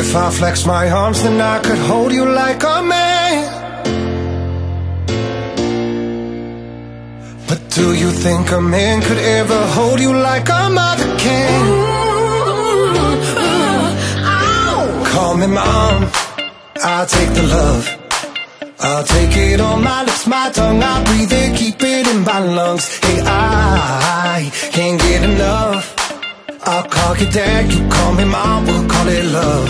If I flex my arms, then I could hold you like a man. But do you think a man could ever hold you like a mother can? Call me mom, I'll take the love, I'll take it on my lips, my tongue, I'll breathe it, keep it in my lungs. Hey, I can't get enough. I'll call you dad, you call me mom, we'll call it love.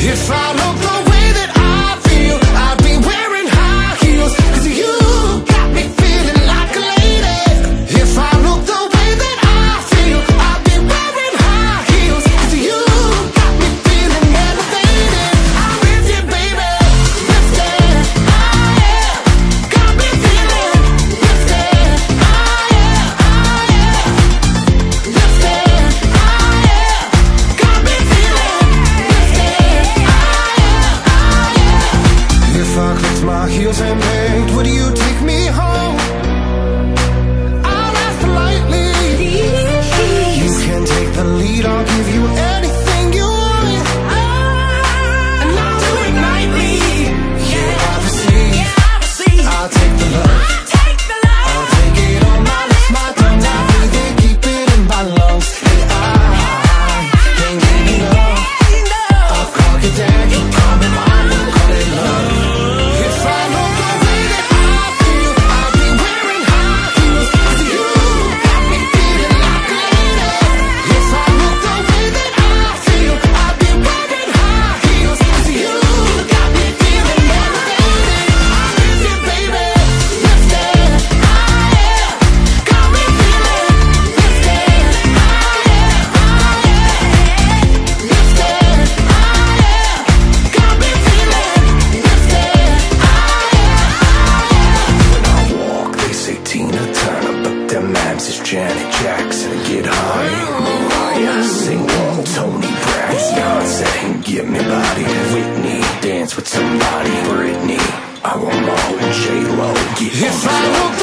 If I look the way that I feel, I'd be wearing high heels, cause you got me feeling like a lady. If I look the way that I feel, I'd be wearing high heels, cause you got me feeling elevated. I'm with you, baby, lifted, I am. Got me feeling lifted, I am. Lifted, my heels and begged, would you take me home? I'll ask politely. You can take the lead, I'll give you anything you want. And I'll do it nightly. Yeah, obviously, yeah, obviously. I'll take the love, I'll take the love, I'll take it on my lips, my tongue, I'll breathe it, keep it in my lungs. And I can't get enough. I'll call you dad, you call me mom, we'll call it love. Get me body, Whitney, dance with somebody, Britney, I want more, J-Lo, get on the floor.